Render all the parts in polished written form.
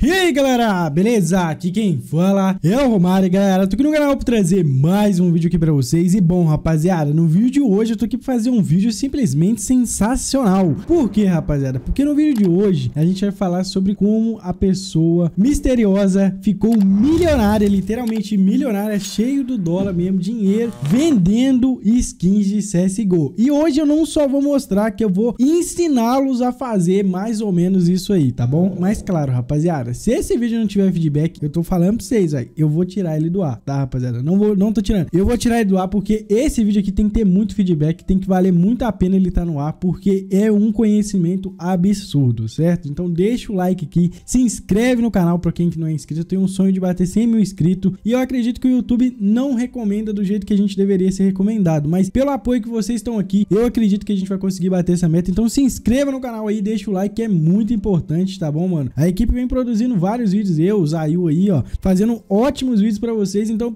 E aí galera, beleza? Aqui quem fala é o Romário e galera, tô aqui no canal pra trazer mais um vídeo aqui pra vocês. E bom rapaziada, no vídeo de hoje eu tô aqui pra fazer um vídeo simplesmente sensacional. Por que rapaziada? Porque no vídeo de hoje a gente vai falar sobre como a pessoa misteriosa ficou milionária, literalmente milionária, cheio do dólar mesmo, dinheiro, vendendo skins de CSGO. E hoje eu não só vou mostrar, que eu vou ensiná-los a fazer mais ou menos isso aí, tá bom? Mas claro rapaziada, se esse vídeo não tiver feedback, eu tô falando pra vocês, velho, eu vou tirar ele do ar, tá, rapaziada? Não tô tirando. Eu vou tirar ele do ar porque esse vídeo aqui tem que ter muito feedback, tem que valer muito a pena ele tá no ar, porque é um conhecimento absurdo, certo? Então deixa o like aqui, se inscreve no canal pra quem que não é inscrito. Eu tenho um sonho de bater 100 mil inscritos e eu acredito que o YouTube não recomenda do jeito que a gente deveria ser recomendado, mas pelo apoio que vocês estão aqui, eu acredito que a gente vai conseguir bater essa meta. Então se inscreva no canal aí, deixa o like, que é muito importante, tá bom, mano? A equipe vem produzindo vários vídeos, eu, Zayu aí, ó, fazendo ótimos vídeos pra vocês, então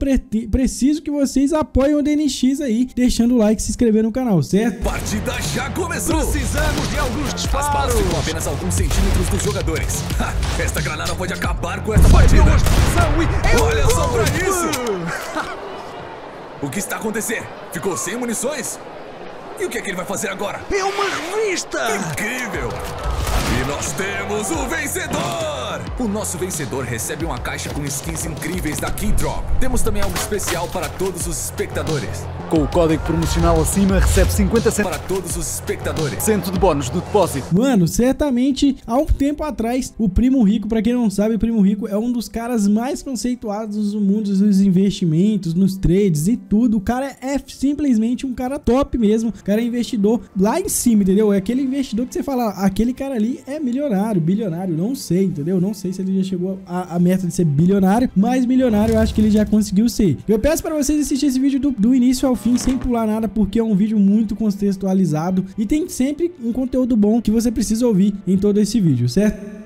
preciso que vocês apoiem o DNX aí, deixando o like e se inscrever no canal, certo? Partida já começou! Precisamos de alguns disparos! As balas ficam apenas alguns centímetros dos jogadores. Ha, esta granada pode acabar com essa partida! Olha só pra isso! O que está acontecendo? Ficou sem munições? E o que é que ele vai fazer agora? É uma revista! Incrível! E nós temos o vencedor! O nosso vencedor recebe uma caixa com skins incríveis da Keydrop. Temos também algo especial para todos os espectadores. Com o código promocional acima, recebe 50 cent... para todos os espectadores. Cento de bônus do depósito. Mano, certamente, há um tempo atrás, o Primo Rico, pra quem não sabe, o Primo Rico é um dos caras mais conceituados no mundo dos investimentos, nos trades e tudo. O cara é simplesmente um cara top mesmo. O cara é investidor lá em cima, entendeu? É aquele investidor que você fala, aquele cara ali é milionário, bilionário, não sei, entendeu? Não sei se ele já chegou a meta de ser bilionário, mas milionário eu acho que ele já conseguiu ser. Eu peço pra vocês assistirem esse vídeo do início ao fim, sem pular nada, porque é um vídeo muito contextualizado e tem sempre um conteúdo bom que você precisa ouvir em todo esse vídeo, certo?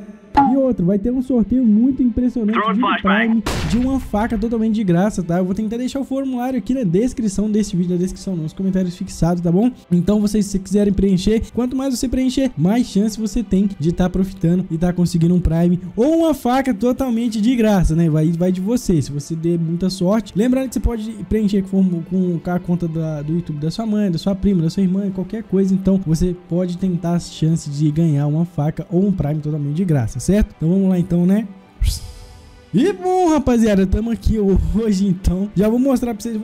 E outro, vai ter um sorteio muito impressionante de Prime, de uma faca totalmente de graça, tá? Eu vou tentar deixar o formulário aqui na descrição desse vídeo, na descrição não, nos comentários fixados, tá bom? Então, vocês, se quiserem preencher, quanto mais você preencher, mais chance você tem de estar profitando e estar conseguindo um Prime ou uma faca totalmente de graça, né? Vai de você, se você der muita sorte. Lembrando que você pode preencher com a conta do YouTube da sua mãe, da sua prima, da sua irmã, qualquer coisa. Então, você pode tentar as chances de ganhar uma faca ou um Prime totalmente de graça, certo? Então vamos lá então, né? E bom, rapaziada, tamo aqui hoje então. Já vou mostrar pra vocês,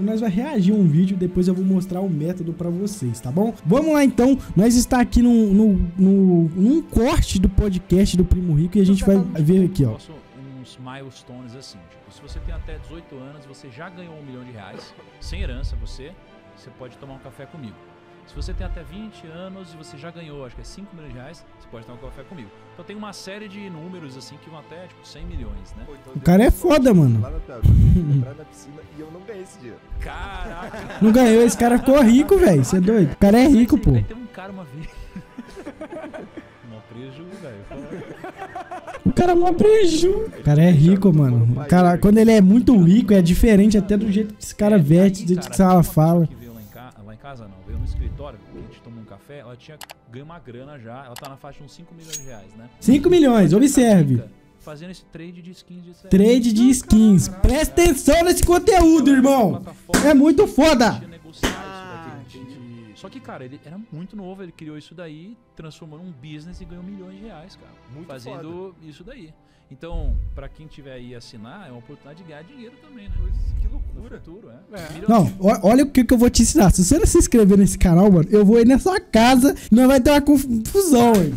nós vai reagir a um vídeo, depois eu vou mostrar o método pra vocês, tá bom? Vamos lá então, nós está aqui num corte do podcast do Primo Rico e a gente vai ver aqui, ó. Uns milestones assim, tipo, se você tem até 18 anos, você já ganhou R$1 milhão, sem herança, você pode tomar um café comigo. Se você tem até 20 anos e você já ganhou, acho que é R$5 milhões, você pode tomar um café comigo. Então tem uma série de números assim que vão até, tipo, 100 milhões, né? O cara é foda, mano. Lá na piscina e eu não ganhei esse dinheiro. Caraca! Não ganhou, esse cara ficou rico, velho. Você é doido? O cara é rico, pô. Aí tem um cara uma vez. Mó preju, velho. O cara é mó preju. O cara é rico, mano. O cara, quando ele é muito rico, é diferente até do jeito que esse cara veste, do jeito que esse cara fala. Casa não, veio no escritório, a gente tomou um café, ela tinha ganho uma grana já, ela tá na faixa de uns R$5 milhões, né? 5 milhões, observe. Fazendo esse trade de skins. De trade de skins. Caraca, presta atenção nesse conteúdo, então, irmão. É muito foda. Só que, cara, ele era muito novo, ele criou isso daí, transformou num business e ganhou R$1 milhão, cara. Muito fazendo foda. Isso daí. Então, pra quem tiver aí assinar, é uma oportunidade de ganhar dinheiro também, né? Que loucura. Futuro, é. Não, olha o que eu vou te ensinar. Se você não se inscrever nesse canal, mano, eu vou ir na sua casa, não vai ter uma confusão, hein?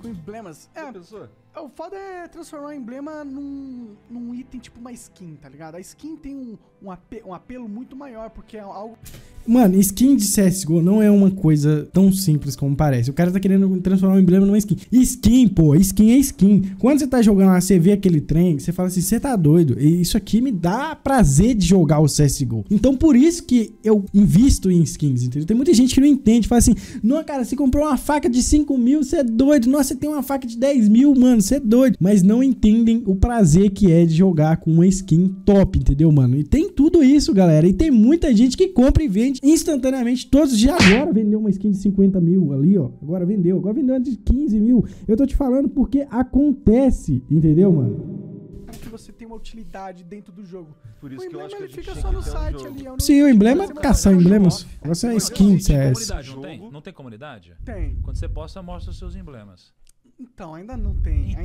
Com emblemas. É, pessoa. O foda é transformar o emblema num item tipo uma skin, tá ligado? A skin tem um apelo muito maior, porque é algo... Mano, skin de CSGO não é uma coisa tão simples como parece. O cara tá querendo transformar o emblema numa skin. Skin, pô, skin é skin. Quando você tá jogando lá, você vê aquele trem, você fala assim, você tá doido, e isso aqui me dá prazer de jogar o CSGO. Então por isso que eu invisto em skins, entendeu? Tem muita gente que não entende, fala assim, não, cara, você comprou uma faca de 5 mil, você é doido, nossa, você tem uma faca de 10 mil, mano, você é doido. Mas não entendem o prazer que é de jogar com uma skin top, entendeu, mano? E tem tudo isso, galera. E tem muita gente que compra e vende instantaneamente todos os dias. Agora vendeu uma skin de 50 mil ali, ó. Agora vendeu uma de 15 mil. Eu tô te falando porque acontece, entendeu, mano? Que você tem uma utilidade dentro do jogo. Por isso o emblema que eu acho que ele fica só no site ali. Sim, o emblema é caçar emblemas. Essa é skin, CS. Não tem? Não tem comunidade? Tem. Quando você posta, mostra os seus emblemas. Então, ainda não tem,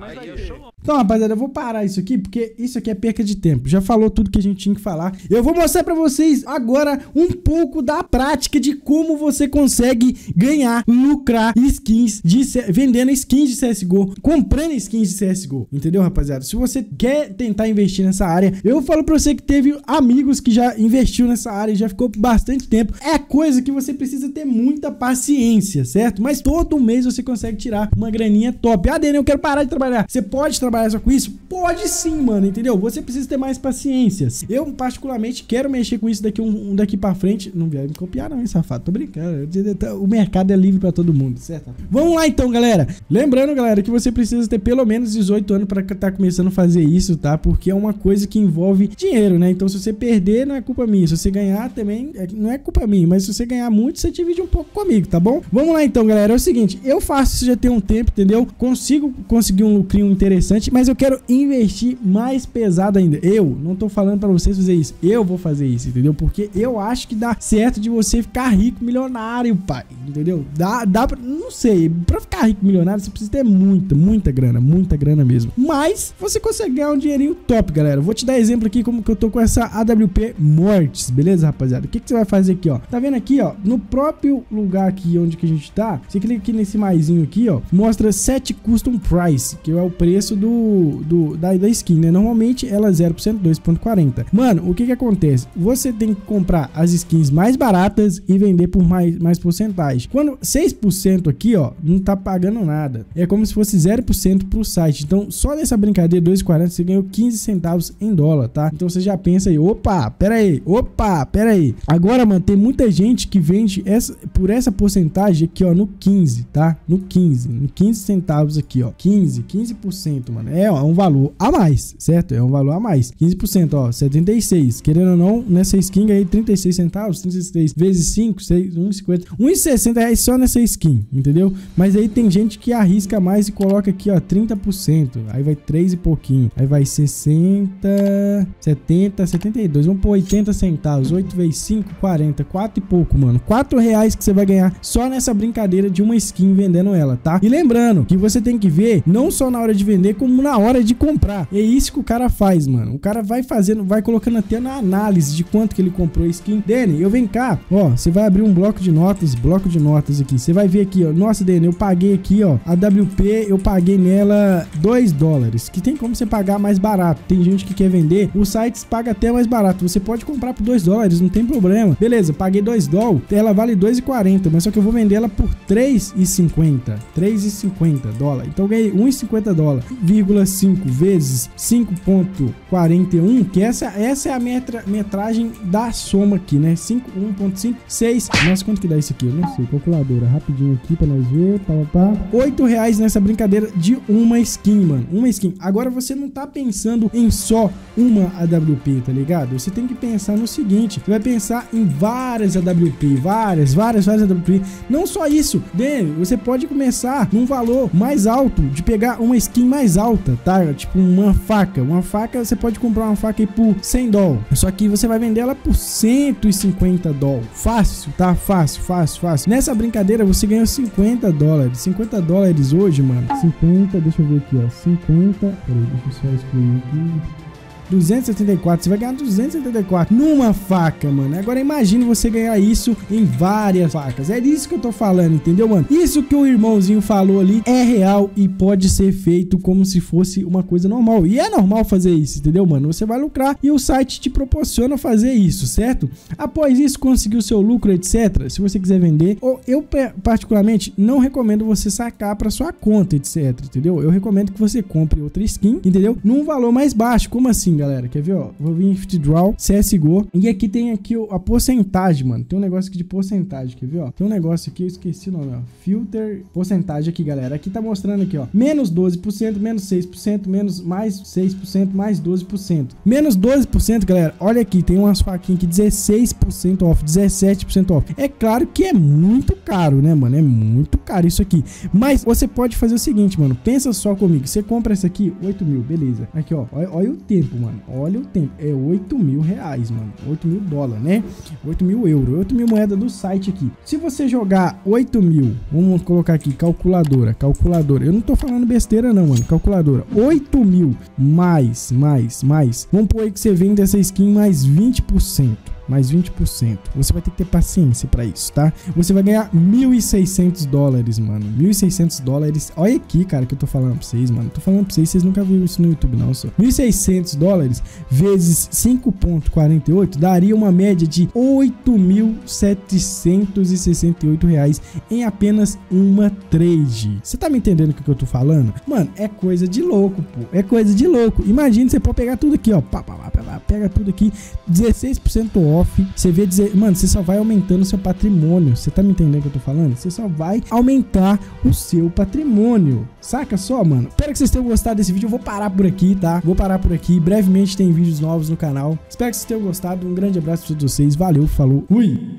mas aí eu chamo... Então, rapaziada, eu vou parar isso aqui, porque isso aqui é perca de tempo. Já falou tudo que a gente tinha que falar. Eu vou mostrar pra vocês agora um pouco da prática de como você consegue ganhar, lucrar skins, vendendo skins de CSGO, comprando skins de CSGO, entendeu, rapaziada? Se você quer tentar investir nessa área, eu falo pra você que teve amigos que já investiu nessa área e já ficou por bastante tempo. É coisa que você precisa ter muita paciência, certo? Mas todo mês você consegue tirar uma graninha top. Ah, Daniel, eu quero parar de trabalhar. Você pode trabalhar só com isso? Pode sim, mano, entendeu? Você precisa ter mais paciência. Eu, particularmente, quero mexer com isso daqui, daqui pra frente. Não vai me copiar não, hein, safado? Tô brincando. O mercado é livre pra todo mundo, certo? Vamos lá, então, galera. Lembrando, galera, que você precisa ter pelo menos 18 anos pra tá começando a fazer isso, tá? Porque é uma coisa que envolve dinheiro, né? Então, se você perder, não é culpa minha. Se você ganhar, também não é culpa minha. Mas se você ganhar muito, você divide um pouco comigo, tá bom? Vamos lá, então, galera. É o seguinte. Eu faço isso já tem um tempo, entendeu? Consigo conseguir um lucrinho interessante, mas eu quero investir mais pesado ainda. Eu não tô falando pra vocês fazer isso. Eu vou fazer isso, entendeu? Porque eu acho que dá certo de você ficar rico, milionário, pai. Entendeu? Dá pra... Não sei. Pra ficar rico, milionário, você precisa ter muita grana. Muita grana mesmo. Mas você consegue ganhar um dinheirinho top, galera. Vou te dar exemplo aqui como que eu tô com essa AWP Mortis, beleza, rapaziada? O que que você vai fazer aqui, ó? Tá vendo aqui, ó? No próprio lugar aqui onde que a gente tá, você clica aqui nesse maisinho aqui, ó. Mostra 7 custom price, que é o preço da skin, né? Normalmente ela é 0%, 2,40. Mano, o que que acontece? Você tem que comprar as skins mais baratas e vender por mais porcentagem. Quando 6% aqui, ó, não tá pagando nada. É como se fosse 0% pro site. Então, só nessa brincadeira, 2,40, você ganhou 15 centavos em dólar, tá? Então, você já pensa aí, opa, pera aí. Agora, mano, tem muita gente que vende por essa porcentagem aqui, ó, no 15, tá? No 15. 15 centavos aqui, ó, 15%, mano, é ó, um valor a mais, certo? É um valor a mais, 15%, ó, 76, querendo ou não, nessa skin aí, 36 centavos, 36 vezes 5, 6, 1,50, 1,60 reais só nessa skin, entendeu? Mas aí tem gente que arrisca mais e coloca aqui, ó, 30%, aí vai 3 e pouquinho, aí vai 60, 70, 72, vamos por 80 centavos, 8 vezes 5, 40, 4 e pouco, mano, 4 reais que você vai ganhar só nessa brincadeira de uma skin vendendo ela, tá? E lembrando que você tem que ver não só na hora de vender, como na hora de comprar. É isso que o cara faz, mano. O cara vai fazendo, vai colocando até na análise de quanto que ele comprou a skin. Dani, eu venho cá, ó, você vai abrir um bloco de notas aqui. Você vai ver aqui, ó, nossa, Dani, eu paguei aqui, ó, a AWP, eu paguei nela 2 dólares, que tem como você pagar mais barato. Tem gente que quer vender, os sites pagam até mais barato. Você pode comprar por 2 dólares, não tem problema. Beleza, paguei 2 dólares, ela vale 2,40, mas só que eu vou vender ela por 3,50. 3,50 dólar. Então eu ganhei 1,50 dólar, 0,5 vezes 5,41, que essa é a metragem da soma aqui, né? 1,5, 6. Nossa, quanto que dá isso aqui? Eu não sei, calculadora. Rapidinho aqui pra nós ver. R$8 nessa brincadeira de uma skin, mano. Uma skin. Agora você não tá pensando em só uma AWP, tá ligado? Você tem que pensar no seguinte, você vai pensar em várias AWP, várias AWP. Não só isso, Daniel, você pode começar num valor mais alto, de pegar uma skin mais alta, tá? Tipo uma faca, você pode comprar uma faca aí por 100 dólares, só que você vai vender ela por 150 dólares, fácil, tá? Fácil. Nessa brincadeira você ganhou 50 dólares, 50 dólares hoje, mano, 50, deixa eu ver aqui, ó, 50, peraí, deixa eu só excluir aqui, 274, você vai ganhar 274 numa faca, mano. Agora imagina você ganhar isso em várias facas. É disso que eu tô falando, entendeu, mano? Isso que o irmãozinho falou ali é real e pode ser feito como se fosse uma coisa normal. E é normal fazer isso, entendeu, mano? Você vai lucrar e o site te proporciona fazer isso, certo? Após isso, conseguir o seu lucro, etc. Se você quiser vender, ou eu particularmente não recomendo você sacar pra sua conta, etc, entendeu? Eu recomendo que você compre outra skin, entendeu? Num valor mais baixo. Como assim? assim, galera. Quer ver, ó? Vou vir em FTDraw, CSGO. E aqui tem aqui ó, a porcentagem, mano. Tem um negócio aqui de porcentagem, quer ver, ó? Tem um negócio aqui, eu esqueci o nome, ó. Filter, porcentagem aqui, galera. Aqui tá mostrando aqui, ó. Menos 12%, menos 6%, menos mais 6%, mais 12%. Menos 12%, galera. Olha aqui, tem umas faquinhas aqui, 16% off, 17% off. É claro que é muito caro, né, mano? É muito caro isso aqui. Mas você pode fazer o seguinte, mano. Pensa só comigo. Você compra essa aqui, 8 mil, beleza. Aqui, ó. Olha o tempo, mano. Olha o tempo. É 8 mil reais, mano. 8 mil dólares, né? 8 mil euros. 8 mil moeda do site aqui. Se você jogar 8 mil, vamos colocar aqui, calculadora, calculadora. Eu não tô falando besteira não, mano. Calculadora. 8 mil mais. Vamos pôr aí que você vende essa skin mais 20%. Mais 20%. Você vai ter que ter paciência pra isso, tá? Você vai ganhar 1.600 dólares, mano. 1.600 dólares. Olha aqui, cara, que eu tô falando pra vocês, mano. Tô falando pra vocês, vocês nunca viram isso no YouTube, não, só. 1.600 dólares vezes 5,48 daria uma média de 8.768 reais em apenas uma trade. Você tá me entendendo o que eu tô falando? Mano, é coisa de louco, pô. É coisa de louco. Imagina, você pode pegar tudo aqui, ó. Pega tudo aqui. 16% off. Você vê dizer, mano, você só vai aumentando o seu patrimônio. Você tá me entendendo o que eu tô falando? Você só vai aumentar o seu patrimônio. Saca só, mano? Espero que vocês tenham gostado desse vídeo. Eu vou parar por aqui, tá? Vou parar por aqui. Brevemente tem vídeos novos no canal. Espero que vocês tenham gostado. Um grande abraço pra todos vocês. Valeu, falou. Fui!